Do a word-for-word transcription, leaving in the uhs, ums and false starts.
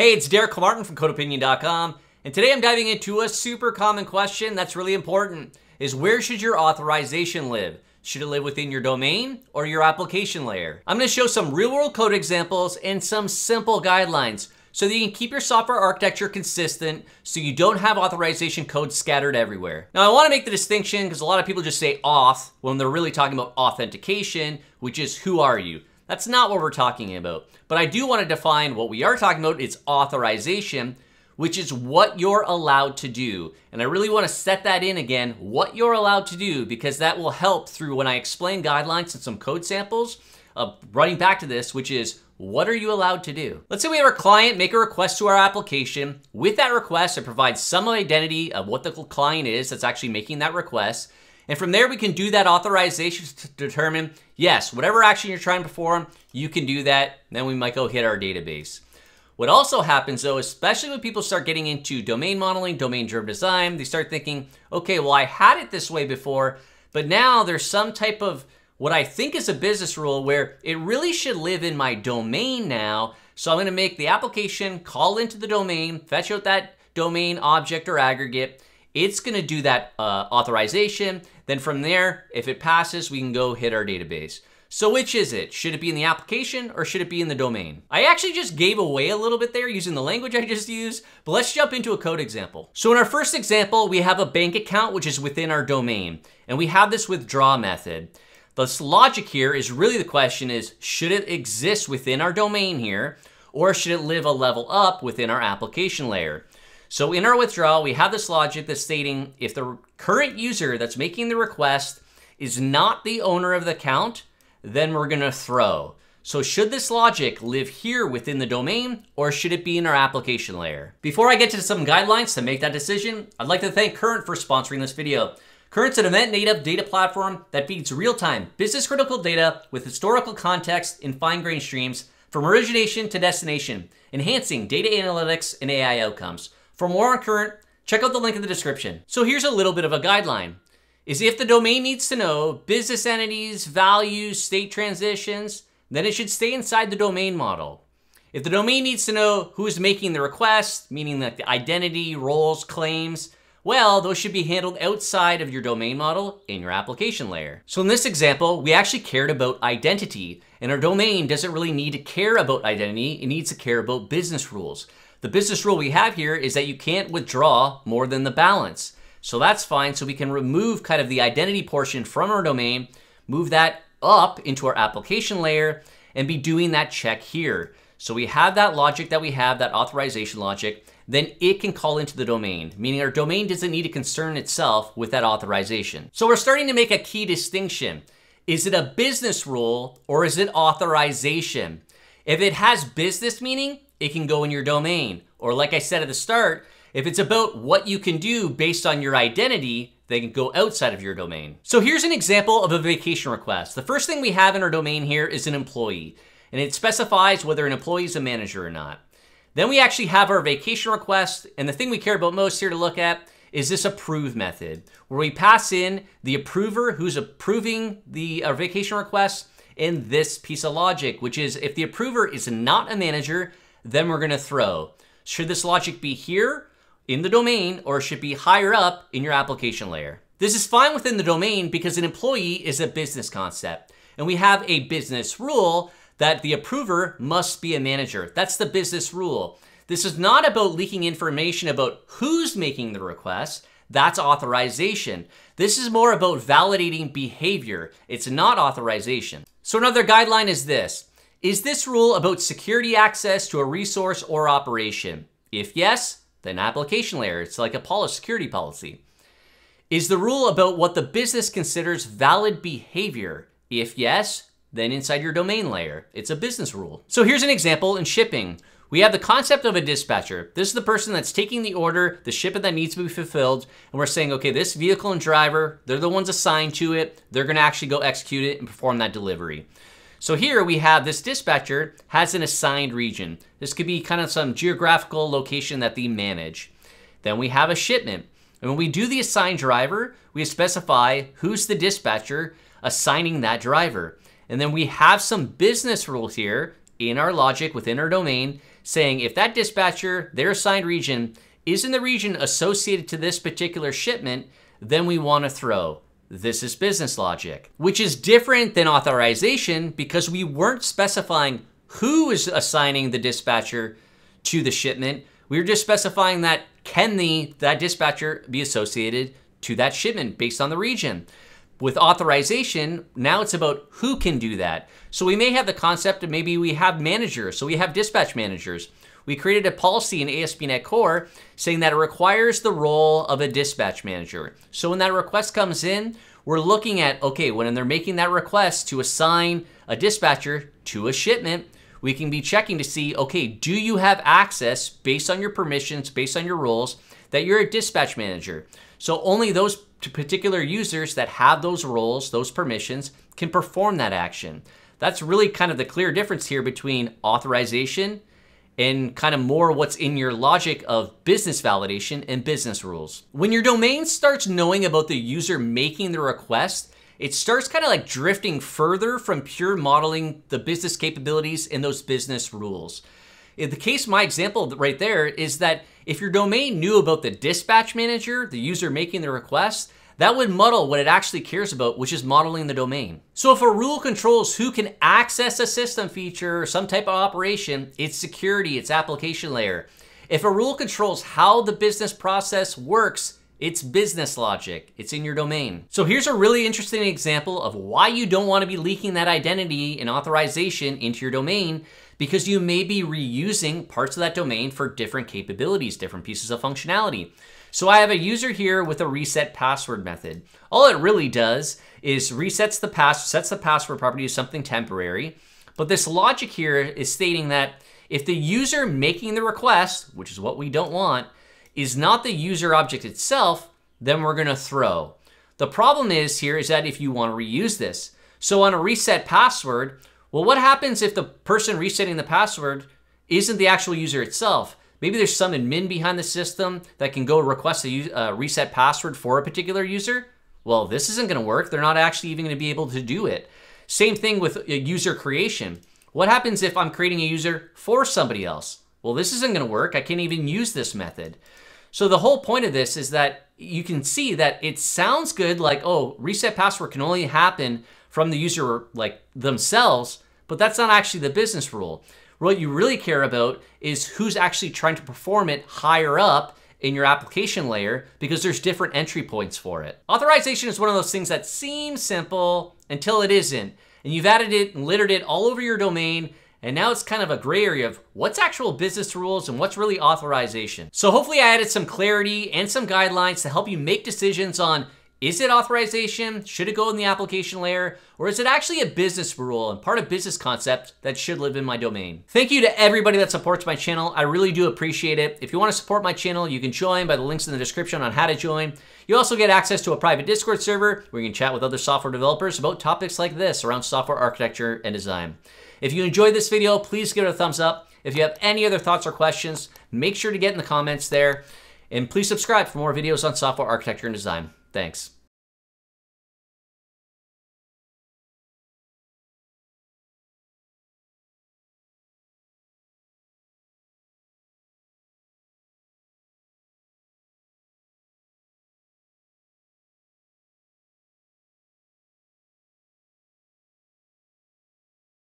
Hey, it's Derek Martin from Code Opinion dot com, and today I'm diving into a super common question that's really important, is where should your authorization live? Should it live within your domain or your application layer? I'm gonna show some real-world code examples and some simple guidelines so that you can keep your software architecture consistent so you don't have authorization code scattered everywhere. Now, I wanna make the distinction because a lot of people just say auth when they're really talking about authentication, which is who are you? That's not what we're talking about. But I do want to define what we are talking about. It's authorization, which is what you're allowed to do. And I really want to set that in again, what you're allowed to do, because that will help through when I explain guidelines and some code samples of running back to this, which is what are you allowed to do? Let's say we have our client make a request to our application. With that request, it provides some identity of what the client is that's actually making that request. And from there, we can do that authorization to determine, yes, whatever action you're trying to perform, you can do that. Then we might go hit our database. What also happens though, especially when people start getting into domain modeling, domain-driven design, they start thinking, okay, well, I had it this way before, but now there's some type of what I think is a business rule where it really should live in my domain now. So I'm gonna make the application call into the domain, fetch out that domain object or aggregate. It's gonna do that uh, authorization. Then from there, if it passes, we can go hit our database. So which is it? Should it be in the application or should it be in the domain? I actually just gave away a little bit there using the language I just used, but let's jump into a code example. So in our first example, we have a bank account, which is within our domain, and we have this withdraw method. This logic here is really the question is, should it exist within our domain here, or should it live a level up within our application layer? So in our withdrawal, we have this logic that's stating if the current user that's making the request is not the owner of the account, then we're gonna throw. So should this logic live here within the domain or should it be in our application layer? Before I get to some guidelines to make that decision, I'd like to thank Kurrent for sponsoring this video. Kurrent's an event-native data platform that feeds real-time, business-critical data with historical context in fine-grained streams from origination to destination, enhancing data analytics and A I outcomes. For more on Kurrent, check out the link in the description. So here's a little bit of a guideline, is if the domain needs to know business entities, values, state transitions, then it should stay inside the domain model. If the domain needs to know who's making the request, meaning that the identity, roles, claims, well, those should be handled outside of your domain model in your application layer. So in this example, we actually cared about identity, and our domain doesn't really need to care about identity, it needs to care about business rules. The business rule we have here is that you can't withdraw more than the balance. So that's fine, so we can remove kind of the identity portion from our domain, move that up into our application layer, and be doing that check here. So we have that logic that we have, that authorization logic, then it can call into the domain, meaning our domain doesn't need to concern itself with that authorization. So we're starting to make a key distinction. Is it a business rule or is it authorization? If it has business meaning, it can go in your domain. Or like I said at the start, if it's about what you can do based on your identity, they can go outside of your domain. So here's an example of a vacation request. The first thing we have in our domain here is an employee, and it specifies whether an employee is a manager or not. Then we actually have our vacation request, and the thing we care about most here to look at is this approve method, where we pass in the approver who's approving the our vacation request in this piece of logic, which is if the approver is not a manager, then we're gonna throw. Should this logic be here in the domain or should be higher up in your application layer? This is fine within the domain because an employee is a business concept and we have a business rule that the approver must be a manager. That's the business rule. This is not about leaking information about who's making the request. That's authorization. This is more about validating behavior. It's not authorization. So another guideline is this. Is this rule about security access to a resource or operation? If yes, then application layer. It's like a policy, security policy. Is the rule about what the business considers valid behavior? If yes, then inside your domain layer. It's a business rule. So here's an example in shipping. We have the concept of a dispatcher. This is the person that's taking the order, the shipment that needs to be fulfilled, and we're saying, okay, this vehicle and driver, they're the ones assigned to it. They're gonna actually go execute it and perform that delivery. So here we have this dispatcher has an assigned region. This could be kind of some geographical location that they manage. Then we have a shipment. And when we do the assigned driver, we specify who's the dispatcher assigning that driver. And then we have some business rules here in our logic within our domain saying if that dispatcher, their assigned region, is in the region associated to this particular shipment, then we want to throw. This is business logic, which is different than authorization because we weren't specifying who is assigning the dispatcher to the shipment. We were just specifying that can the, that dispatcher be associated to that shipment based on the region. With authorization, now it's about who can do that. So we may have the concept of maybe we have managers, so we have dispatch managers. We created a policy in A S P dot NET Core saying that it requires the role of a dispatch manager. So when that request comes in, we're looking at, okay, when they're making that request to assign a dispatcher to a shipment, we can be checking to see, okay, do you have access based on your permissions, based on your roles, that you're a dispatch manager? So only those particular users that have those roles, those permissions, can perform that action. That's really kind of the clear difference here between authorization and kind of more what's in your logic of business validation and business rules. When your domain starts knowing about the user making the request, it starts kind of like drifting further from pure modeling the business capabilities and those business rules. In the case, my example right there is that if your domain knew about the dispatch manager, the user making the request, that would muddle what it actually cares about, which is modeling the domain. So if a rule controls who can access a system feature or some type of operation, it's security, it's application layer. If a rule controls how the business process works, it's business logic, it's in your domain. So here's a really interesting example of why you don't want to be leaking that identity and authorization into your domain, because you may be reusing parts of that domain for different capabilities, different pieces of functionality. So I have a user here with a reset password method. All it really does is resets the pass, sets the password property to something temporary. But this logic here is stating that if the user making the request, which is what we don't want, is not the user object itself, then we're gonna throw. The problem is here is that if you wanna reuse this, so on a reset password, well, what happens if the person resetting the password isn't the actual user itself? Maybe there's some admin behind the system that can go request a uh, reset password for a particular user. Well, this isn't gonna work. They're not actually even gonna be able to do it. Same thing with uh, user creation. What happens if I'm creating a user for somebody else? Well, this isn't gonna work. I can't even use this method. So the whole point of this is that you can see that it sounds good, like, oh, reset password can only happen from the user like themselves, but that's not actually the business rule. What you really care about is who's actually trying to perform it higher up in your application layer, because there's different entry points for it. Authorization is one of those things that seems simple until it isn't. And you've added it and littered it all over your domain, and now it's kind of a gray area of what's actual business rules and what's really authorization. So hopefully I added some clarity and some guidelines to help you make decisions on, is it authorization? Should it go in the application layer? Or is it actually a business rule and part of business concept that should live in my domain? Thank you to everybody that supports my channel. I really do appreciate it. If you want to support my channel, you can join by the links in the description on how to join. You also get access to a private Discord server where you can chat with other software developers about topics like this around software architecture and design. If you enjoyed this video, please give it a thumbs up. If you have any other thoughts or questions, make sure to get in the comments there. And please subscribe for more videos on software architecture and design. Thanks.